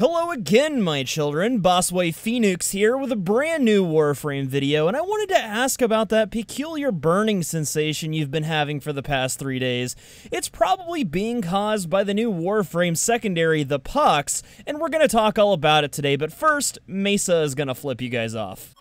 Hello again, my children. BouseFeenux here with a brand new Warframe video, and I wanted to ask about that peculiar burning sensation you've been having for the past 3 days. It's probably being caused by the new Warframe secondary, the Pox, and we're going to talk all about it today, but first, Mesa is going to flip you guys off.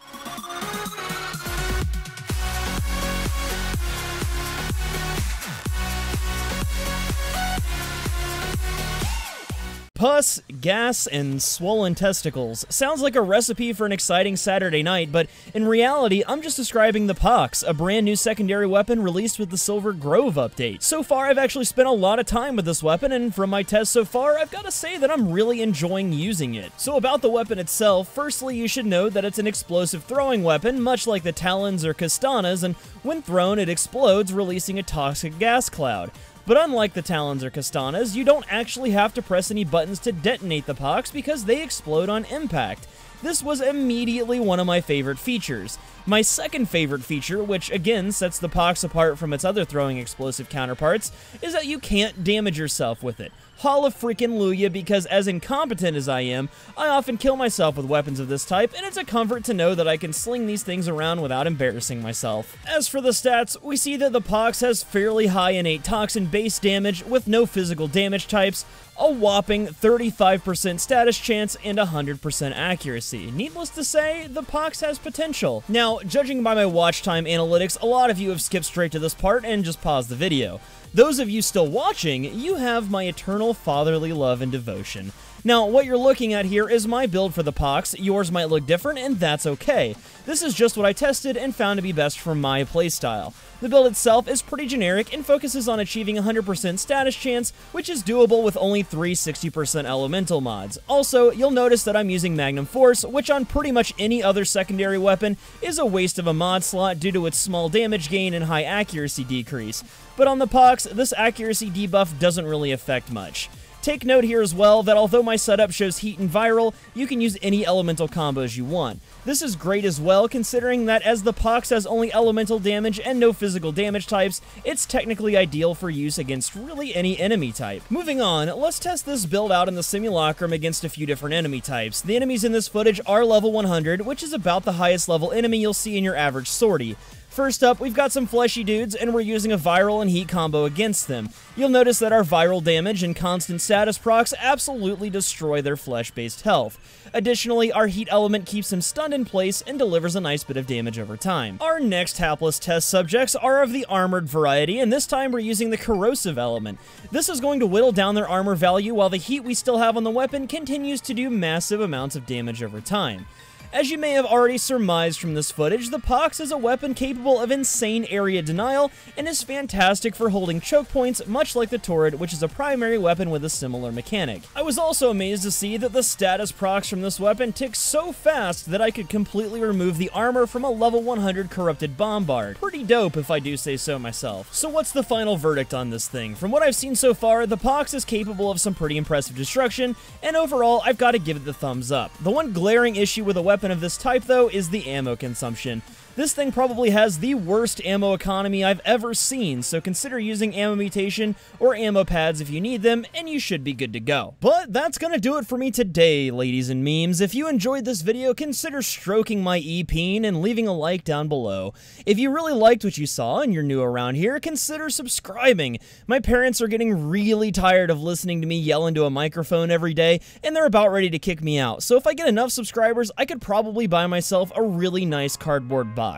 Pus, gas, and swollen testicles. Sounds like a recipe for an exciting Saturday night, but in reality, I'm just describing the Pox, a brand new secondary weapon released with the Silver Grove update. So far, I've actually spent a lot of time with this weapon, and from my tests so far, I've got to say that I'm really enjoying using it. So about the weapon itself, firstly, you should know that it's an explosive throwing weapon, much like the Talons or Castanas, and when thrown, it explodes, releasing a toxic gas cloud. But unlike the Talons or Castanas, you don't actually have to press any buttons to detonate the Pox because they explode on impact. This was immediately one of my favorite features. My second favorite feature, which again sets the Pox apart from its other throwing explosive counterparts, is that you can't damage yourself with it. Holla freaking Luya, because as incompetent as I am, I often kill myself with weapons of this type, and it's a comfort to know that I can sling these things around without embarrassing myself. As for the stats, we see that the Pox has fairly high innate toxin base damage with no physical damage types, a whopping 35% status chance, and 100% accuracy. Needless to say, the Pox has potential. Now, judging by my watch time analytics, a lot of you have skipped straight to this part and just paused the video. Those of you still watching, you have my eternal fatherly love and devotion. Now, what you're looking at here is my build for the Pox. Yours might look different, and that's okay. This is just what I tested and found to be best for my playstyle. The build itself is pretty generic and focuses on achieving 100% status chance, which is doable with only 3 60% elemental mods. Also, you'll notice that I'm using Magnum Force, which on pretty much any other secondary weapon is a waste of a mod slot due to its small damage gain and high accuracy decrease. But on the Pox, this accuracy debuff doesn't really affect much. Take note here as well that although my setup shows heat and viral, you can use any elemental combos you want. This is great as well, considering that as the Pox has only elemental damage and no physical damage types, it's technically ideal for use against really any enemy type. Moving on, let's test this build out in the simulacrum against a few different enemy types. The enemies in this footage are level 100, which is about the highest level enemy you'll see in your average sortie. First up, we've got some fleshy dudes, and we're using a viral and heat combo against them. You'll notice that our viral damage and constant status procs absolutely destroy their flesh-based health. Additionally, our heat element keeps him stunned in place and delivers a nice bit of damage over time. Our next hapless test subjects are of the armored variety, and this time we're using the corrosive element. This is going to whittle down their armor value while the heat we still have on the weapon continues to do massive amounts of damage over time. As you may have already surmised from this footage, the Pox is a weapon capable of insane area denial and is fantastic for holding choke points, much like the Torrid, which is a primary weapon with a similar mechanic. I was also amazed to see that the status procs from this weapon tick so fast that I could completely remove the armor from a level 100 corrupted bombard. Pretty dope, if I do say so myself. So what's the final verdict on this thing? From what I've seen so far, the Pox is capable of some pretty impressive destruction, and overall, I've got to give it the thumbs up. The one glaring issue with a weapon of this type, though, is the ammo consumption. This thing probably has the worst ammo economy I've ever seen, so consider using ammo mutation or ammo pads if you need them, and you should be good to go. But that's gonna do it for me today, ladies and memes. If you enjoyed this video, consider stroking my e-peen and leaving a like down below. If you really liked what you saw and you're new around here, consider subscribing. My parents are getting really tired of listening to me yell into a microphone every day, and they're about ready to kick me out. So if I get enough subscribers, I could probably buy myself a really nice cardboard box.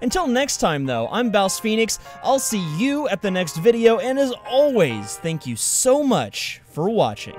Until next time, though, I'm BouseFeenux. I'll see you at the next video, and as always, thank you so much for watching.